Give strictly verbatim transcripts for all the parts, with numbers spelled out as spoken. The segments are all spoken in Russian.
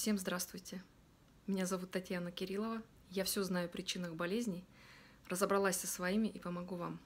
Всем здравствуйте! Меня зовут Татьяна Кириллова. Я все знаю о причинах болезней, разобралась со своими и помогу вам.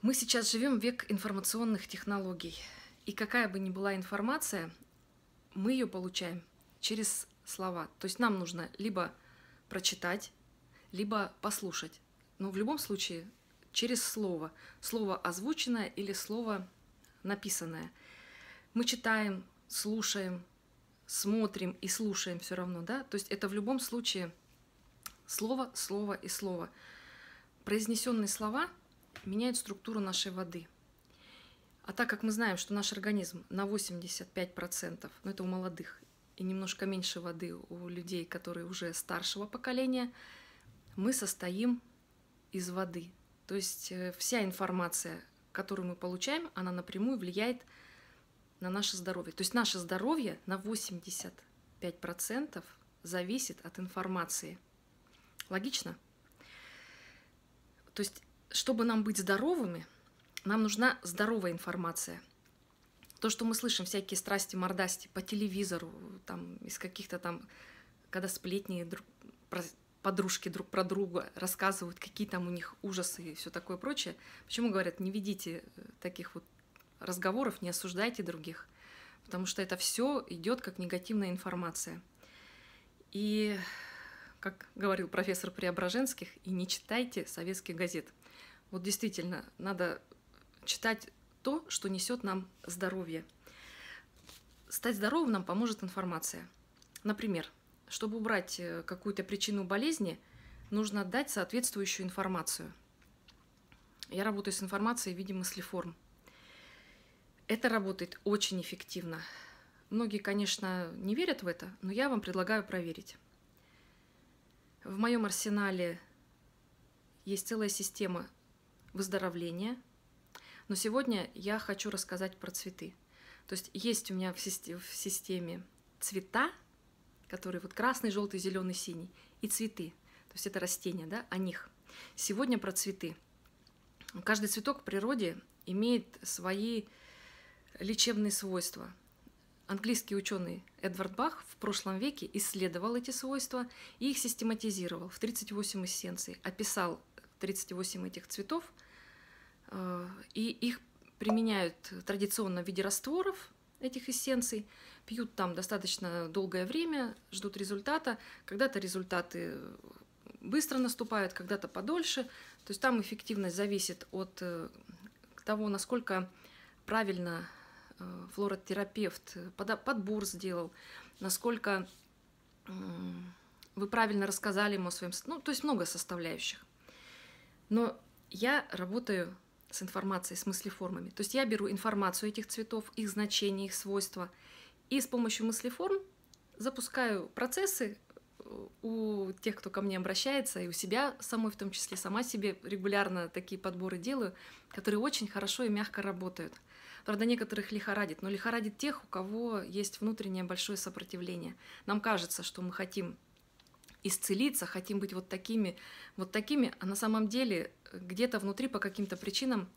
Мы сейчас живем в век информационных технологий. И какая бы ни была информация, мы ее получаем через слова. То есть нам нужно либо прочитать, либо послушать. Но в любом случае через слово. Слово озвученное или слово написанное. Мы читаем, слушаем, смотрим и слушаем все равно, да? То есть это в любом случае слово, слово и слово. Произнесенные слова меняют структуру нашей воды. А так как мы знаем, что наш организм на восемьдесят пять процентов, ну это у молодых, и немножко меньше воды у людей, которые уже старшего поколения, мы состоим из воды. То есть вся информация, которую мы получаем, она напрямую влияет на наше здоровье. То есть наше здоровье на восемьдесят пять процентов зависит от информации. Логично? То есть, чтобы нам быть здоровыми, нам нужна здоровая информация. То, что мы слышим, всякие страсти, мордасти по телевизору, там, из каких-то там, когда сплетни, друг, подружки друг про друга рассказывают, какие там у них ужасы и все такое прочее. Почему говорят, не ведите таких вот разговоров, не осуждайте других, потому что это все идет как негативная информация. И, как говорил профессор Преображенских, и не читайте советских газет. Вот действительно, надо читать то, что несет нам здоровье. Стать здоровым нам поможет информация. Например, чтобы убрать какую-то причину болезни, нужно дать соответствующую информацию. Я работаю с информацией в виде мыслеформ. Это работает очень эффективно. Многие, конечно, не верят в это, но я вам предлагаю проверить. В моем арсенале есть целая система выздоровления, но сегодня я хочу рассказать про цветы. То есть есть у меня в системе цвета, которые вот красный, желтый, зеленый, синий, и цветы. То есть это растения, да, о них. Сегодня про цветы. Каждый цветок в природе имеет свои лечебные свойства. Английский ученый Эдвард Бах в прошлом веке исследовал эти свойства и их систематизировал в тридцать восемь эссенций, описал тридцать восемь этих цветов, и их применяют традиционно в виде растворов этих эссенций, пьют там достаточно долгое время, ждут результата, когда-то результаты быстро наступают, когда-то подольше, то есть там эффективность зависит от того, насколько правильно флоротерапевт подбор сделал, насколько вы правильно рассказали ему о своем... Ну, то есть много составляющих. Но я работаю с информацией, с мыслеформами. То есть я беру информацию этих цветов, их значение, их свойства, и с помощью мыслеформ запускаю процессы у тех, кто ко мне обращается, и у себя самой в том числе. Сама себе регулярно такие подборы делаю, которые очень хорошо и мягко работают. Правда, некоторых лихорадит, но лихорадит тех, у кого есть внутреннее большое сопротивление. Нам кажется, что мы хотим исцелиться, хотим быть вот такими, вот такими, а на самом деле где-то внутри по каким-то причинам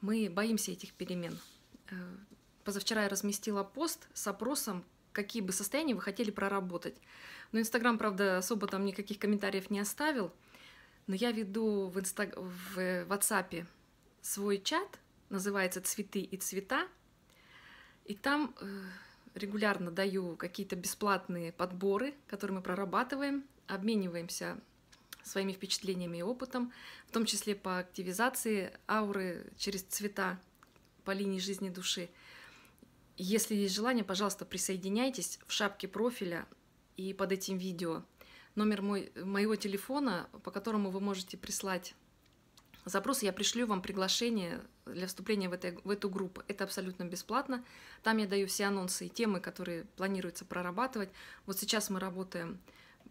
мы боимся этих перемен. Позавчера я разместила пост с опросом, какие бы состояния вы хотели проработать. Но Instagram, правда, особо там никаких комментариев не оставил. Но я веду в, инстаг... в WhatsApp свой чат, называется «Цветы и цвета». И там регулярно даю какие-то бесплатные подборы, которые мы прорабатываем, обмениваемся своими впечатлениями и опытом, в том числе по активизации ауры через цвета по линии жизни души. Если есть желание, пожалуйста, присоединяйтесь в шапке профиля и под этим видео. Номер мой, моего телефона, по которому вы можете прислать запрос, я пришлю вам приглашение для вступления в, это, в эту группу. Это абсолютно бесплатно. Там я даю все анонсы и темы, которые планируется прорабатывать. Вот сейчас мы работаем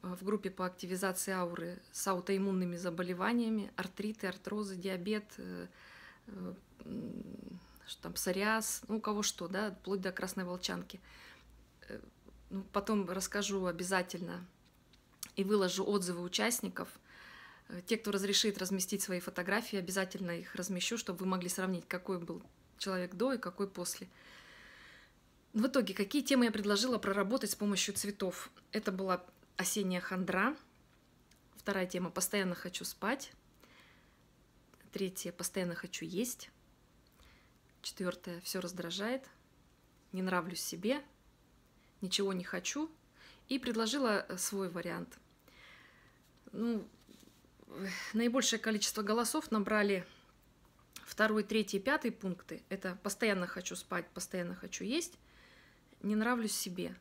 в группе по активизации ауры с аутоиммунными заболеваниями, артриты, артрозы, диабет, что там, псориаз, ну, у кого что, да, вплоть до красной волчанки. Ну, потом расскажу обязательно и выложу отзывы участников. Те, кто разрешит разместить свои фотографии, обязательно их размещу, чтобы вы могли сравнить, какой был человек до и какой после. В итоге, какие темы я предложила проработать с помощью цветов? Это была осенняя хандра. Вторая тема — постоянно хочу спать. Третья — постоянно хочу есть. Четвертая — все раздражает. Не нравлюсь себе. Ничего не хочу. И предложила свой вариант. Ну, наибольшее количество голосов набрали второй, третий, пятый пункты. Это постоянно хочу спать, постоянно хочу есть, не нравлюсь себе.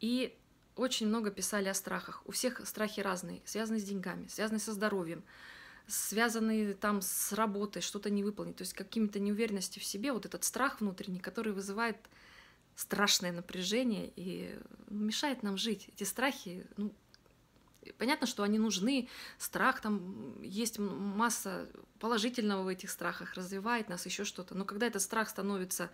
И очень много писали о страхах. У всех страхи разные, связаны с деньгами, связаны со здоровьем, связаны там с работой, что-то не выполнить. То есть какими-то неуверенностью в себе, вот этот страх внутренний, который вызывает страшное напряжение и мешает нам жить. Эти страхи, ну, понятно, что они нужны. Страх, там есть масса положительного в этих страхах, развивает нас, еще что-то. Но когда этот страх становится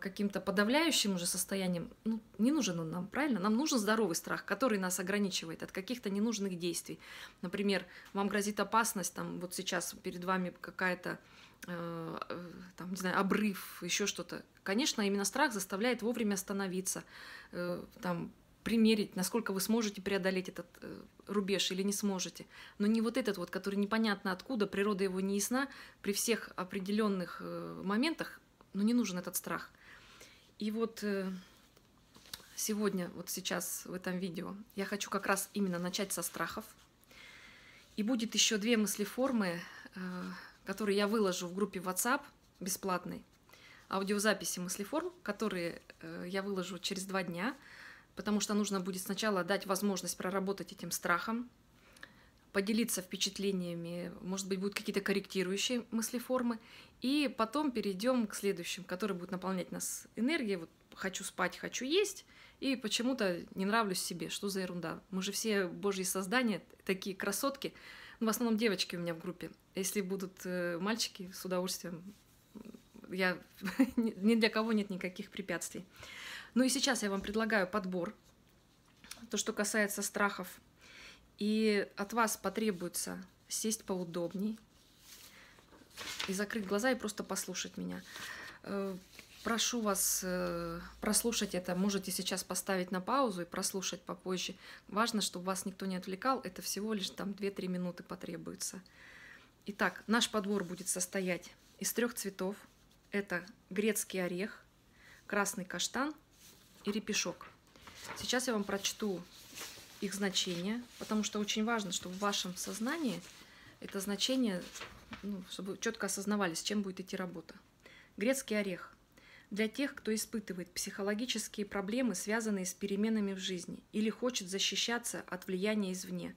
каким-то подавляющим уже состоянием, ну, не нужен он нам, правильно? Нам нужен здоровый страх, который нас ограничивает от каких-то ненужных действий. Например, вам грозит опасность, там вот сейчас перед вами какая-то, э, там, не знаю, обрыв, еще что-то. Конечно, именно страх заставляет вовремя остановиться, э, там, примерить, насколько вы сможете преодолеть этот э, рубеж или не сможете. Но не вот этот вот, который непонятно откуда, природа его не ясна, при всех определенных э, моментах, но не нужен этот страх. И вот э, сегодня, вот сейчас в этом видео, я хочу как раз именно начать со страхов. И будет еще две мыслеформы, э, которые я выложу в группе WhatsApp бесплатной, аудиозаписи мыслеформ, которые э, я выложу через два дня, потому что нужно будет сначала дать возможность проработать этим страхом, поделиться впечатлениями, может быть, будут какие-то корректирующие мыслеформы, и потом перейдем к следующим, которые будут наполнять нас энергией. Вот хочу спать, хочу есть, и почему-то не нравлюсь себе. Что за ерунда? Мы же все божьи создания, такие красотки. Ну, в основном девочки у меня в группе. Если будут мальчики, с удовольствием. Я... Ни для кого нет никаких препятствий. Ну и сейчас я вам предлагаю подбор, то, что касается страхов. И от вас потребуется сесть поудобней и закрыть глаза и просто послушать меня. Прошу вас прослушать это. Можете сейчас поставить на паузу и прослушать попозже. Важно, чтобы вас никто не отвлекал. Это всего лишь там две-три минуты потребуется. Итак, наш подбор будет состоять из трех цветов. Это грецкий орех, красный каштан и репешок. Сейчас я вам прочту их значение, потому что очень важно, чтобы в вашем сознании это значение, ну, чтобы четко осознавали, с чем будет идти работа. Грецкий орех. Для тех, кто испытывает психологические проблемы, связанные с переменами в жизни, или хочет защищаться от влияния извне.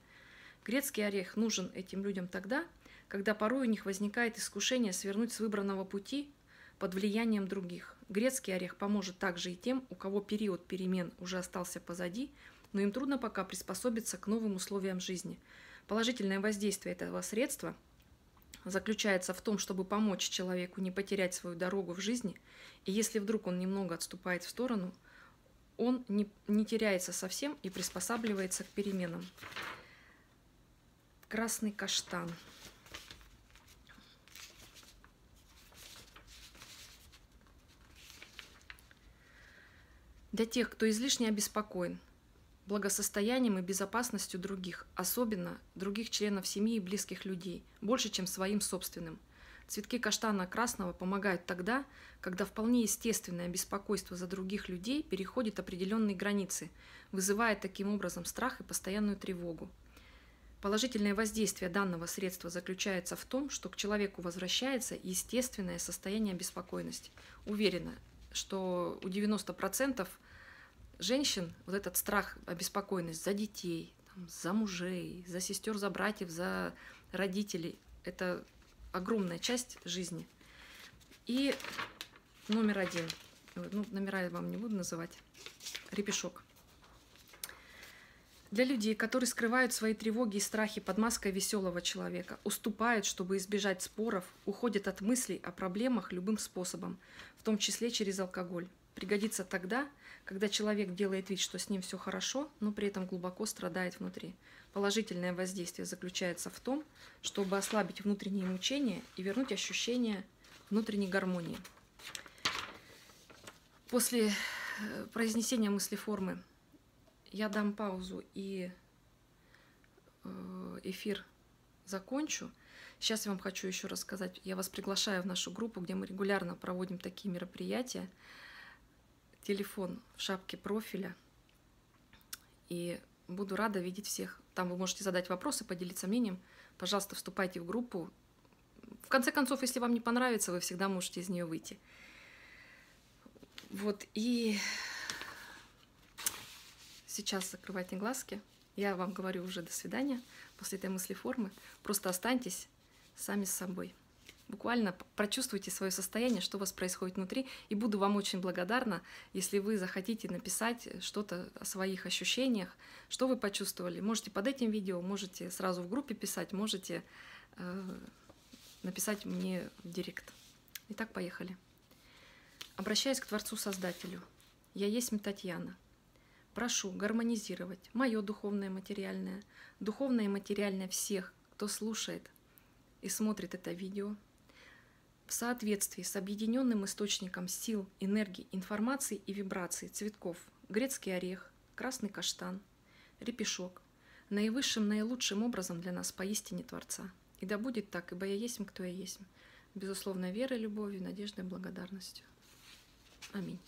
Грецкий орех нужен этим людям тогда, когда порой у них возникает искушение свернуть с выбранного пути под влиянием других. Грецкий орех поможет также и тем, у кого период перемен уже остался позади, но им трудно пока приспособиться к новым условиям жизни. Положительное воздействие этого средства заключается в том, чтобы помочь человеку не потерять свою дорогу в жизни, и если вдруг он немного отступает в сторону, он не, не теряется совсем и приспосабливается к переменам. Красный каштан. Для тех, кто излишне обеспокоен благосостоянием и безопасностью других, особенно других членов семьи и близких людей, больше, чем своим собственным. Цветки каштана красного помогают тогда, когда вполне естественное беспокойство за других людей переходит определенные границы, вызывая таким образом страх и постоянную тревогу. Положительное воздействие данного средства заключается в том, что к человеку возвращается естественное состояние обеспокоенности. Уверена, что у девяноста процентов женщин вот этот страх, обеспокоенность за детей, там, за мужей, за сестер, за братьев, за родителей – это огромная часть жизни. И номер один, ну, номера я вам не буду называть, репешок. Для людей, которые скрывают свои тревоги и страхи под маской веселого человека, уступают, чтобы избежать споров, уходят от мыслей о проблемах любым способом, в том числе через алкоголь. Пригодится тогда, когда человек делает вид, что с ним все хорошо, но при этом глубоко страдает внутри. Положительное воздействие заключается в том, чтобы ослабить внутренние мучения и вернуть ощущение внутренней гармонии. После произнесение мыслеформы. Я дам паузу и эфир закончу. Сейчас я вам хочу еще рассказать. Я вас приглашаю в нашу группу, где мы регулярно проводим такие мероприятия. Телефон в шапке профиля. И буду рада видеть всех. Там вы можете задать вопросы, поделиться мнением. Пожалуйста, вступайте в группу. В конце концов, если вам не понравится, вы всегда можете из нее выйти. Вот, и сейчас закрывайте глазки. Я вам говорю уже до свидания после этой мыслеформы. Просто останьтесь сами с собой. Буквально прочувствуйте свое состояние, что у вас происходит внутри. И буду вам очень благодарна, если вы захотите написать что-то о своих ощущениях, что вы почувствовали. Можете под этим видео, можете сразу в группе писать, можете э, написать мне в директ. Итак, поехали. Обращаясь к Творцу-Создателю, я есть Татьяна. Прошу гармонизировать мое духовное и материальное, духовное и материальное всех, кто слушает и смотрит это видео, в соответствии с объединенным источником сил, энергии, информации и вибраций цветков грецкий орех, красный каштан, репешок, наивысшим, наилучшим образом для нас поистине Творца. И да будет так, ибо я есть, кто я есть, безусловно, верой, любовью, надеждой, благодарностью. Аминь.